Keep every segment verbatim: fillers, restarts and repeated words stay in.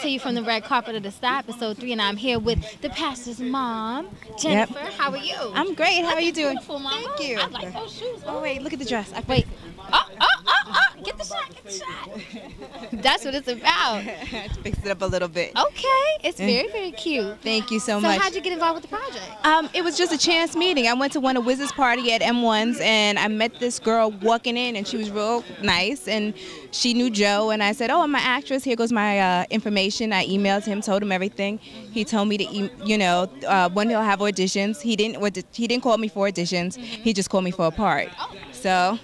to you from the red carpet of the Star Episode three, and I'm here with the pastor's mom, Jennifer. Yep. How are you? I'm great. How are you doing? Beautiful, mom. Thank you. I like those shoes. Oh, wait. Look at the dress. I wait. Oh, oh, oh, oh. Get the shot. Get the shot. That's what it's about. Let's fix it up a little bit. Okay. It's very, very cute. Thank you so, so much. So how'd you get involved with the project? Um, it was just a chance meeting. I went to one of Wiz's party at M one's, and I met this girl walking in, and she was real nice, and she knew Joe, and I said, oh, I'm an actress. Here goes my uh, information. I emailed him, told him everything. He told me to, e you know, uh, when he'll have auditions. He didn't, he didn't call me for auditions. Mm-hmm. He just called me for a part. Oh. So.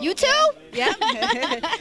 You too? Yeah,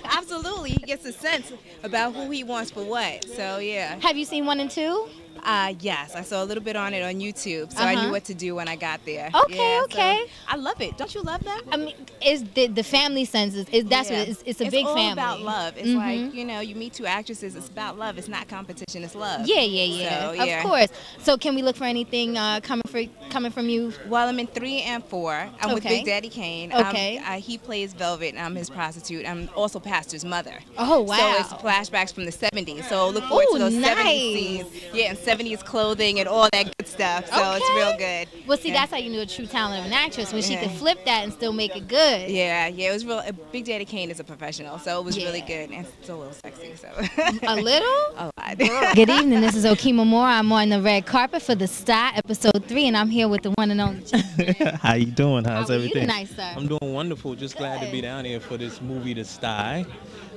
absolutely. He gets a sense about who he wants for what. So yeah. Have you seen one and two? Uh, yes, I saw a little bit on it on YouTube, so uh-huh. I knew what to do when I got there. Okay, yeah, okay. So I love it. Don't you love that? I mean, it's the, the family sense. Is, is, that's yeah. what it is. It's a it's big family. It's all about love. It's mm-hmm. like, you know, you meet two actresses. It's about love. It's not competition. It's love. Yeah, yeah, yeah. So, yeah. Of course. So can we look for anything uh, coming for coming from you? Well, I'm in three and four. I'm okay. with Big Daddy Kane. Okay. I, he plays Velvet, and I'm his prostitute. I'm also Pastor's mother. Oh, wow. So it's flashbacks from the seventies. So look forward Ooh, to those nice. seventies scenes. Yeah, and seventies clothing and all that good stuff, so okay. it's real good. Well, see, yeah. that's how you knew a true talent of an actress, when yeah. she could flip that and still make it good. Yeah, yeah, it was real. Big Daddy Kane is a professional, so it was yeah. really good, and it's a little sexy, so. A little? A lot. Good evening, this is Okima Moore. I'm on the red carpet for The Star Episode three, and I'm here with the one and only. How you doing? How's how everything? You nice, sir? I'm doing wonderful. Just good. Glad to be down here for this movie, The Sty.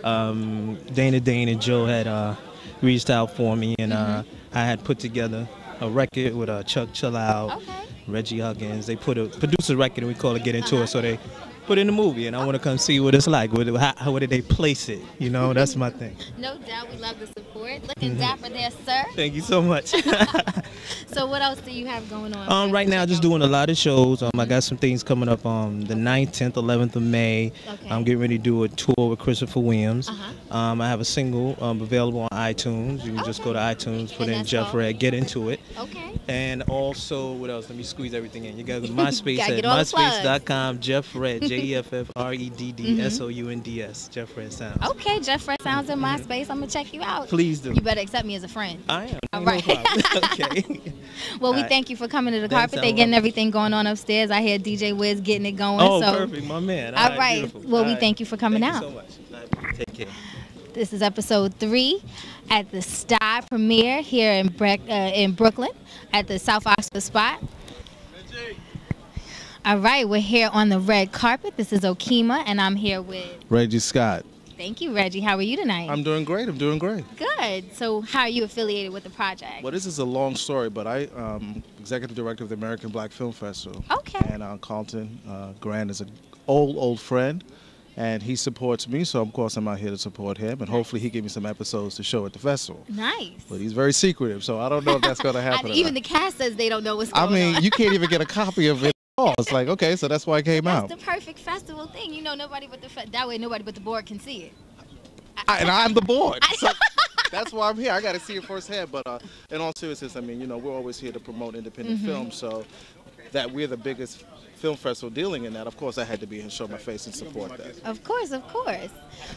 Um, Dana Dane and Joe had uh, reached out for me, and mm-hmm. uh, I had put together a record with uh, Chuck Chillout, okay. Reggie Huggins. They put a produced a record, and we call it Get Into uh-huh. It. So they put in the movie, and I want to come see what it's like. How, how, where did they place it? You know, that's my thing. No doubt, we love the support. Looking mm-hmm. dapper there, sir. Thank you so much. So what else do you have going on? Um, right now, just doing a lot of shows. Um, mm-hmm. I got some things coming up on the ninth, tenth, eleventh of May. Okay. I'm getting ready to do a tour with Christopher Williams. Uh-huh. um, I have a single um, available on iTunes. You can okay. just go to iTunes, put and in Jeff Redd, Get Into It. Okay. And also, what else? Let me squeeze everything in. You got to go to MySpace at myspace dot com, Jeff Redd, J E F F R E D D S O U N D S, Jeff Redd Sounds. Okay, Jeff Redd Sounds in MySpace. Mm-hmm. I'm going to check you out. Please do. You better accept me as a friend. I am. All right. No okay. Well, we right. thank you for coming to the Thanks, carpet. They're getting everything going on upstairs. I hear D J Wiz getting it going. Oh, so. Perfect, my man. All, All right. Beautiful. Well, All we right. thank you for coming thank out. Thank you so much. Right. Take care. This is episode three at the Sty premiere here in, Bre uh, in Brooklyn at the South Oxford Spot. Reggie. All right, we're here on the red carpet. This is Okima, and I'm here with Reggie Scott. Thank you, Reggie. How are you tonight? I'm doing great. I'm doing great. Good. So how are you affiliated with the project? Well, this is a long story, but I um executive director of the American Black Film Festival. Okay. And uh, Carlton uh, Grant is an old, old friend, and he supports me, so of course I'm out here to support him, and nice. Hopefully he gives me some episodes to show at the festival. Nice. But he's very secretive, so I don't know if that's going to happen. Even or not. The cast says they don't know what's going on. I mean, on. You can't even get a copy of it. Oh, it's like, okay, so that's why I came that's out. That's the perfect festival thing. You know, nobody but the fe that way nobody but the board can see it. I, and I'm the board. So that's why I'm here. I got to see it firsthand. But uh, in all seriousness, I mean, you know, we're always here to promote independent mm-hmm. film. So that we're the biggest film festival dealing in that, of course, I had to be here and show my face and support that. Of course, of course.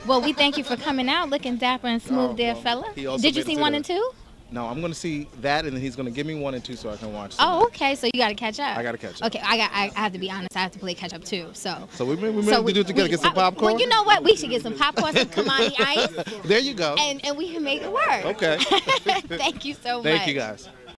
Well, we thank you for coming out, looking dapper and smooth, oh, there, well, fella. Did you see one and two? No, I'm going to see that, and then he's going to give me one and two so I can watch. Somebody. Oh, okay. So you got to catch up. I got to catch up. Okay, I got. I, I have to be honest. I have to play catch up too. So. So we we, we, so we do it together. We, get some popcorn. Well, you know what? We should get some popcorn, some Kamani ice. There you go. And and we can make it work. Okay. Thank you so much. Thank you guys.